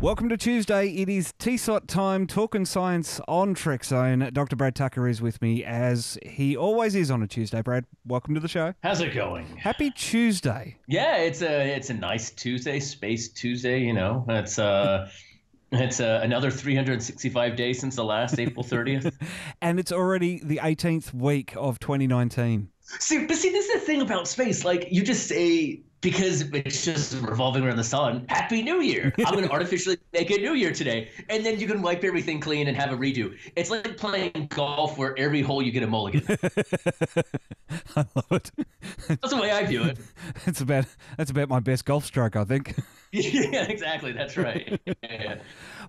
Welcome to Tuesday. It is TSOT time, talking science on Trekzone. Dr. Brad Tucker is with me, as he always is on a Tuesday. Brad, welcome to the show. How's it going? Happy Tuesday. Yeah, it's a nice Tuesday, Space Tuesday, you know. It's another 365 days since the last April 30th. And it's already the 18th week of 2019. See, this is the thing about space. Like, you just say... because it's just revolving around the sun. Happy New Year. I'm going to artificially make a new year today. And then you can wipe everything clean and have a redo. It's like playing golf where every hole you get a mulligan. I love it. That's the way I view it. That's about my best golf stroke, I think. Yeah, exactly. That's right. Yeah.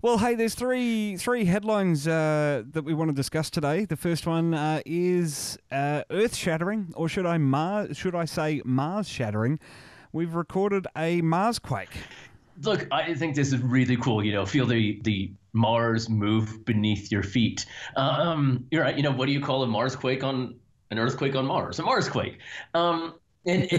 Well, hey, there's three headlines that we want to discuss today. The first one is earth-shattering, or should I say Mars-shattering. We've recorded a Marsquake. Look, I think this is really cool. You know, feel the Mars move beneath your feet. You're right. You know, what do you call a Marsquake on an earthquake on Mars? A Marsquake. And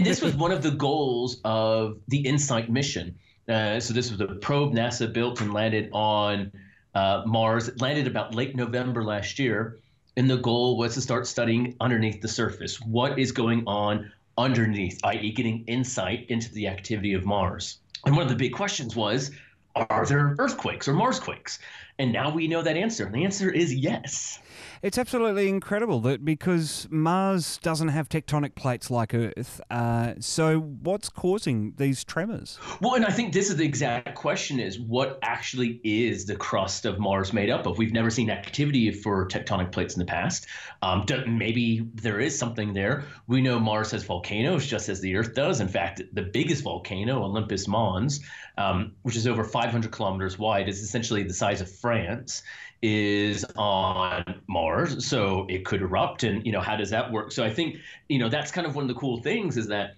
this was one of the goals of the InSight mission. So this was the probe NASA built and landed on Mars. It landed about late November last year, and the goal was to start studying underneath the surface. What is going on underneath, i.e. getting insight into the activity of Mars. And one of the big questions was, are there earthquakes or Marsquakes? And now we know that answer. And the answer is yes. It's absolutely incredible that because Mars doesn't have tectonic plates like Earth, so what's causing these tremors? Well, and I think this is the exact question, is what actually is the crust of Mars made up of? We've never seen activity for tectonic plates in the past. Maybe there is something there. We know Mars has volcanoes just as the Earth does. In fact, the biggest volcano, Olympus Mons, which is over 500 kilometers wide, is essentially the size of France, is on Mars, so it could erupt. And, you know, how does that work? So I think, you know, that's kind of one of the cool things, is that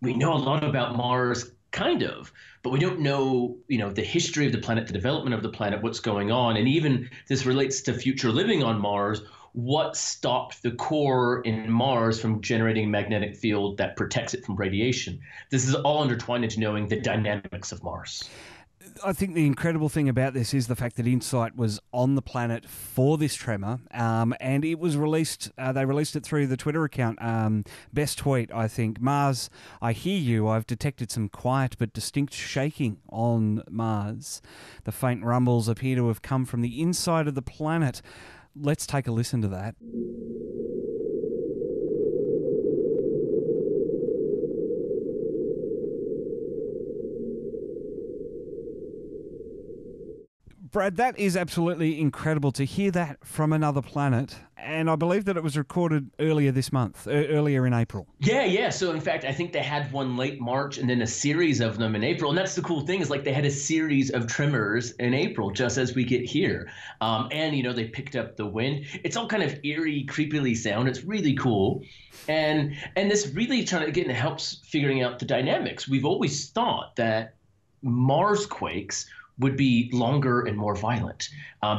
we know a lot about Mars, kind of, but we don't know, you know, the history of the planet, the development of the planet, what's going on. And even this relates to future living on Mars. What stopped the core in Mars from generating a magnetic field that protects it from radiation? This is all intertwined into knowing the dynamics of Mars. I think the incredible thing about this is the fact that InSight was on the planet for this tremor, and it was released. They released it through the Twitter account. Best tweet, I think. Mars, I hear you. I've detected some quiet but distinct shaking on Mars. The faint rumbles appear to have come from the inside of the planet. Let's take a listen to that. Brad, that is absolutely incredible to hear that from another planet. And I believe that it was recorded earlier this month, earlier in April. Yeah. So, in fact, I think they had one late March and then a series of them in April. And that's the cool thing, is like they had a series of tremors in April, just as we get here. And, you know, they picked up the wind. It's all kind of eerie, creepily sound. It's really cool. And this really helps figuring out the dynamics. We've always thought that Marsquakes would be longer and more violent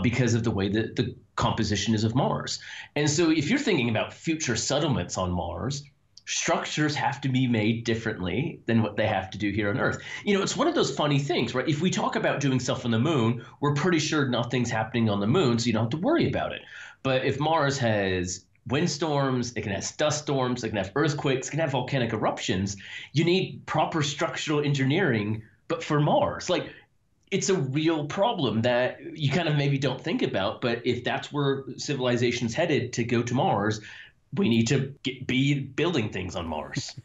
because of the way that the composition is of Mars. And so if you're thinking about future settlements on Mars, structures have to be made differently than what they have to do here on Earth. You know, it's one of those funny things, right? If we talk about doing stuff on the moon, we're pretty sure nothing's happening on the moon, so you don't have to worry about it. But if Mars has windstorms, it can have dust storms, it can have earthquakes, it can have volcanic eruptions, you need proper structural engineering, but for Mars. Like, it's a real problem that you kind of maybe don't think about, but if that's where civilization's headed, to go to Mars, we need to be building things on Mars.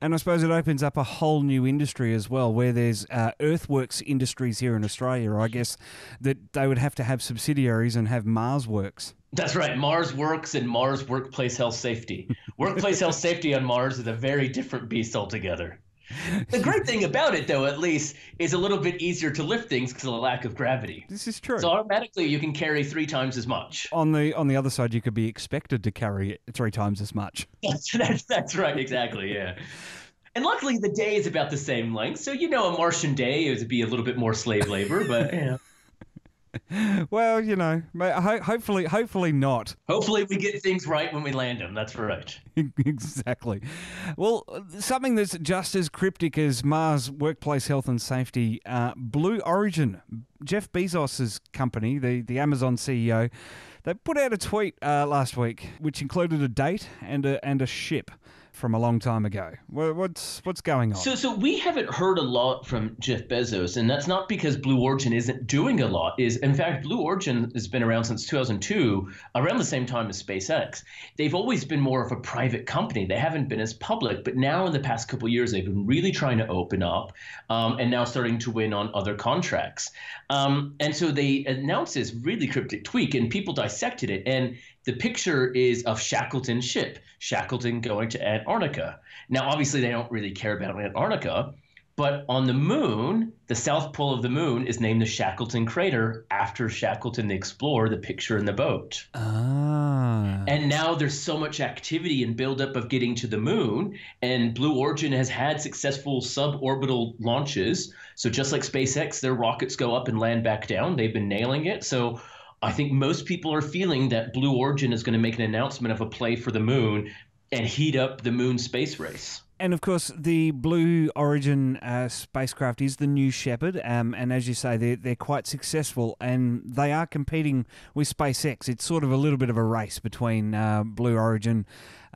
And I suppose it opens up a whole new industry as well, where there's earthworks industries here in Australia, I guess, that they would have to have subsidiaries and have Mars works. That's right. Mars works and Mars workplace health safety. Workplace health safety on Mars is a very different beast altogether. The great thing about it, though, at least, is a little bit easier to lift things because of the lack of gravity. This is true. So automatically you can carry 3 times as much. On the other side, you could be expected to carry 3 times as much. That's right, exactly, yeah. And luckily the day is about the same length, so, you know, a Martian day, it would be a little bit more slave labor, but, you know. Well, you know, hopefully not. Hopefully we get things right when we land them. That's right. Exactly. Well, something that's just as cryptic as Mars workplace health and safety, Blue Origin, Jeff Bezos' company, the Amazon CEO, they put out a tweet last week which included a date and a ship from a long time ago. What's going on? So we haven't heard a lot from Jeff Bezos, and that's not because Blue Origin isn't doing a lot. In fact, Blue Origin has been around since 2002, around the same time as SpaceX. They've always been more of a private company. They haven't been as public, but now in the past couple of years, they've been really trying to open up and now starting to win on other contracts. And so they announced this really cryptic tweet, and people dissected it, and the picture is of Shackleton's ship, Shackleton going to Antarctica. Now, obviously, they don't really care about Antarctica, but on the moon, the south pole of the moon is named the Shackleton Crater after Shackleton the Explorer, the picture in the boat. Ah. And now there's so much activity and buildup of getting to the moon, and Blue Origin has had successful suborbital launches. So just like SpaceX, their rockets go up and land back down. They've been nailing it. So I think most people are feeling that Blue Origin is going to make an announcement of a play for the moon and heat up the moon space race. And, of course, the Blue Origin spacecraft is the New Shepard, and as you say, they're quite successful, and they are competing with SpaceX. It's sort of a little bit of a race between Blue Origin,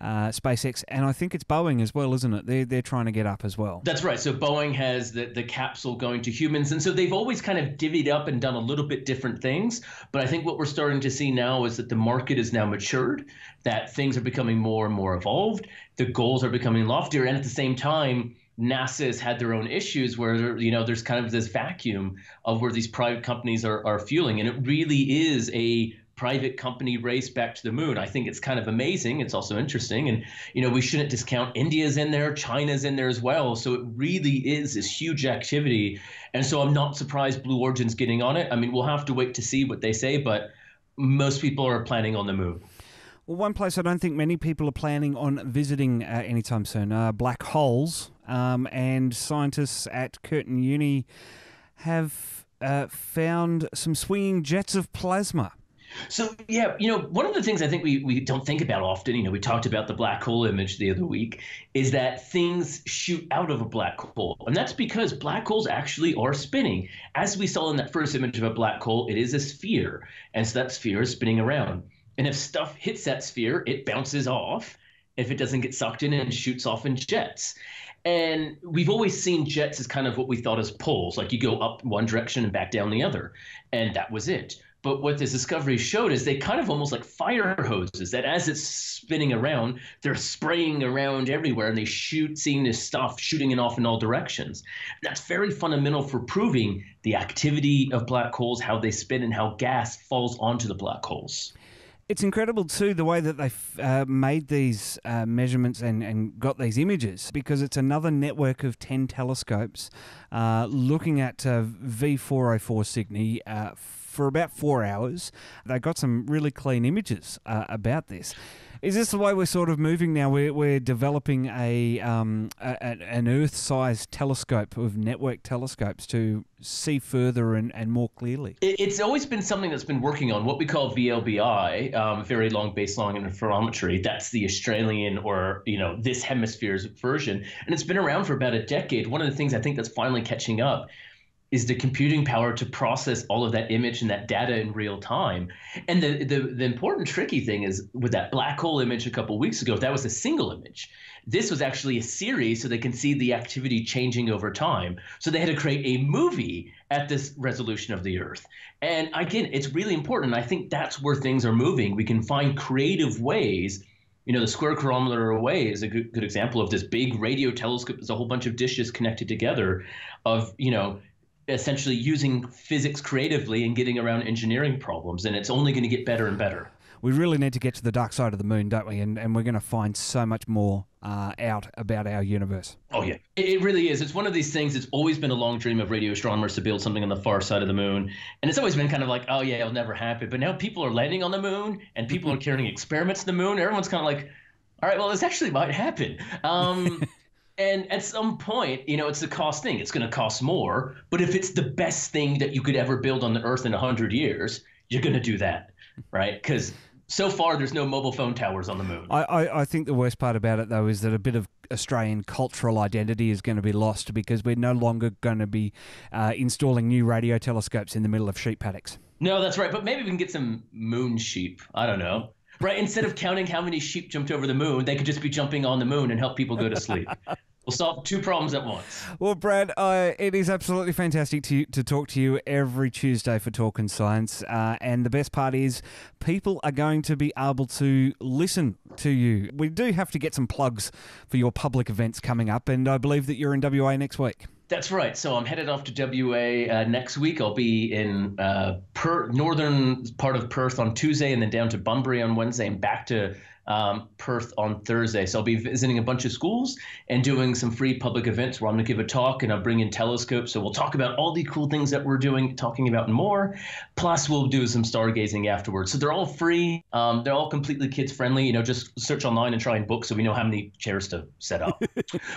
SpaceX, and I think it's Boeing as well, isn't it? They're trying to get up as well. That's right. So Boeing has the capsule going to humans, and so they've always kind of divvied up and done a little bit different things, but I think what we're starting to see now is that the market is now matured, that things are becoming more and more evolved, the goals are becoming loftier, and at the same time, NASA has had their own issues where, you know, there's kind of this vacuum of where these private companies are fueling, and it really is a private company race back to the moon. I think it's kind of amazing. It's also interesting, and, you know, we shouldn't discount India's in there, China's in there as well. So it really is this huge activity, and so I'm not surprised Blue Origin's getting on it. I mean, we'll have to wait to see what they say, but most people are planning on the moon. Well, one place I don't think many people are planning on visiting anytime soon are black holes, and scientists at Curtin Uni have found some swinging jets of plasma. So, yeah, you know, one of the things I think we don't think about often, you know, we talked about the black hole image the other week, is that things shoot out of a black hole. And that's because black holes actually are spinning. As we saw in that first image of a black hole, it is a sphere. And so that sphere is spinning around. And if stuff hits that sphere, it bounces off if it doesn't get sucked in and shoots off in jets. And we've always seen jets as kind of what we thought as poles, like you go up one direction and back down the other. And that was it. But what this discovery showed is they kind of almost like fire hoses, that as it's spinning around, they're spraying around everywhere and they seeing this stuff shooting it off in all directions. And that's very fundamental for proving the activity of black holes, how they spin and how gas falls onto the black holes. It's incredible, too, the way that they made these measurements and got these images, because it's another network of 10 telescopes looking at V404 Cygni for about 4 hours. They got some really clean images about this. Is this the way we're sort of moving now? We're developing an Earth-sized telescope of network telescopes to see further and more clearly. It's always been something that's been working on what we call VLBI, very long baseline interferometry. That's the Australian or, you know, this hemisphere's version. And it's been around for about a decade. One of the things I think that's finally catching up is the computing power to process all of that image and that data in real time. And the important tricky thing is with that black hole image a couple of weeks ago, that was a single image. This was actually a series, so they can see the activity changing over time. So they had to create a movie at this resolution of the Earth. And again, it's really important. I think that's where things are moving. We can find creative ways. You know, the Square Kilometer Array is a good example of this big radio telescope. There's a whole bunch of dishes connected together of, you know, essentially using physics creatively and getting around engineering problems, and it's only going to get better and better. We really need to get to the dark side of the moon, don't we? And we're going to find so much more out about our universe. Oh, yeah. It really is. It's one of these things. It's always been a long dream of radio astronomers to build something on the far side of the moon. And it's always been kind of like, oh, yeah, it'll never happen. But now people are landing on the moon, and people are carrying experiments to the moon. Everyone's kind of like, all right, well, this actually might happen. And at some point, you know, it's a cost thing. It's going to cost more. But if it's the best thing that you could ever build on the Earth in 100 years, you're going to do that, right? Because so far, there's no mobile phone towers on the moon. I think the worst part about it, though, is that a bit of Australian cultural identity is going to be lost because we're no longer going to be installing new radio telescopes in the middle of sheep paddocks. No, that's right. But maybe we can get some moon sheep. I don't know. Right? Instead of counting how many sheep jumped over the moon, they could just be jumping on the moon and help people go to sleep. We'll solve two problems at once. Well, Brad, it is absolutely fantastic to talk to you every Tuesday for Talkin' Science. And the best part is people are going to be able to listen to you. We do have to get some plugs for your public events coming up, and I believe that you're in WA next week. That's right. So I'm headed off to WA next week. I'll be in northern part of Perth on Tuesday and then down to Bunbury on Wednesday and back to Perth on Thursday. So I'll be visiting a bunch of schools and doing some free public events where I'm going to give a talk and I'll bring in telescopes. So we'll talk about all the cool things that we're doing, talking about and more. Plus, we'll do some stargazing afterwards. So they're all free. They're all completely kids friendly. You know, just search online and try and book so we know how many chairs to set up.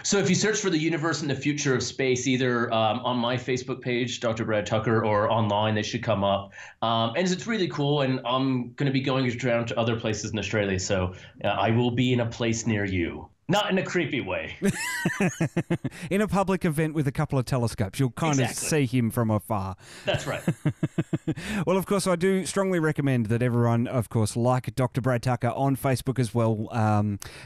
So if you search for the universe and the future of space, either on my Facebook page, Dr. Brad Tucker, or online, they should come up. And it's really cool. And I'm going to be going around to other places in Australia. So I will be in a place near you. Not in a creepy way. In a public event with a couple of telescopes. You'll kind of see him from afar. That's right. Well, of course, I do strongly recommend that everyone, of course, like Dr. Brad Tucker on Facebook as well.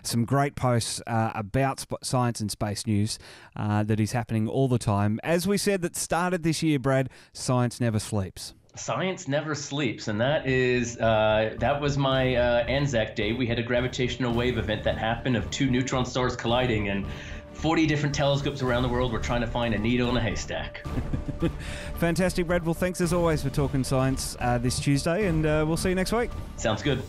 Some great posts about science and space news that is happening all the time. As we said, that started this year, Brad, science never sleeps. Science never sleeps, and that is that was my Anzac Day. We had a gravitational wave event that happened of two neutron stars colliding, and 40 different telescopes around the world were trying to find a needle in a haystack. Fantastic, Brad. Well, thanks as always for Talking Science this Tuesday, and we'll see you next week. Sounds good.